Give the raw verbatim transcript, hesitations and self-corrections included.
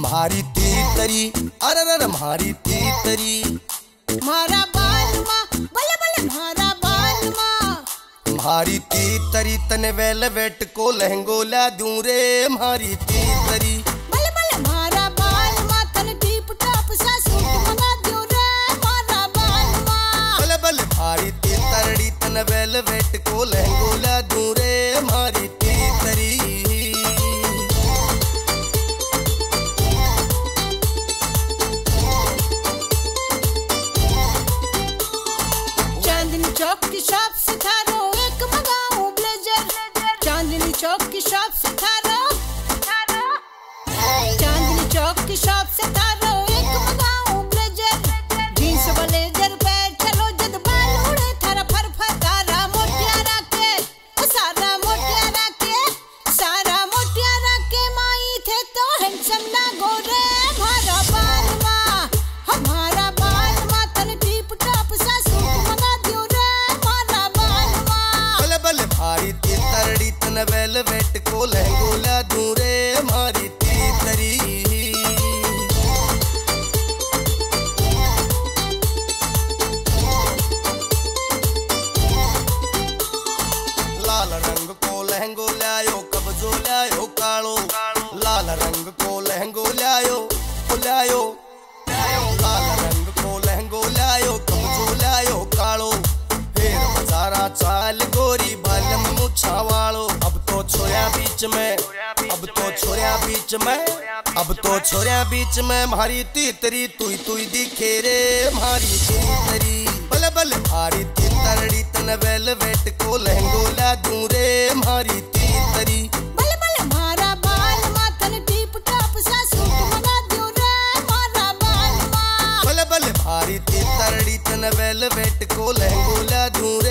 म्हारी तीतरी अरे अरे म्हारी तीतरी म्हारा बाल माँ बल्ले बल्ले म्हारा बाल माँ म्हारी तीतरी तने वेलवेट को लहंगो ला दूं रे म्हारी तीतरी बल्ले बल्ले म्हारा बाल माँ तने डीप टॉप सा सूट मंगा दूं रे म्हारा बाल माँ बल्ले बल्ले म्हारी तीतरी तने वेलवेट को लहंगो ला दूं रे म्हारी तीतरी। चौक की शॉप से थारो एक मंगाऊं ब्लेजर चांदनी चौक की शॉप से थारो चांदनी चौक की शॉप से थारो एक मंगाऊं ब्लेजर जींस ब्लेजर पे चलो जद बाल उड़े थारा फरफर तारा मोटिया राके सारा मोटिया राके सारा मोटिया राके माई थे तो हैंडसम ना गोरे हमारा बाल माँ हमारा बाल माँ तन डीप टॉप सा सूट मंगा दियो रे म्हारी तीतरी तने वेलवेट को लहंगो ला दूं रे म्हारी तीतरी। लाल रंग को लहंगो लायो कब्जो लायो कालो लाल रंग को लहंगो लायो लायो लाल रंग को लहंगो लायो कब्जो लायो कालो सारा चाल गोरी बालम मुछा वालो अब तो छोया बीच में अब तो छोया बीच में अब तो छोया बीच में म्हारी तीतरी तुई तुई दिखे रे म्हारी तीतरी बल बल म्हारी तीतरी तने वेलवेट को लहंगो ला दूं रे म्हारी तीतरी बल बल म्हारा बाल माँ तने डीप टॉप सा सूट मंगा दूं रे म्हारा बाल माँ बल बल म्हारी तीतरी तने वेलवेट को लहंगो ला दूं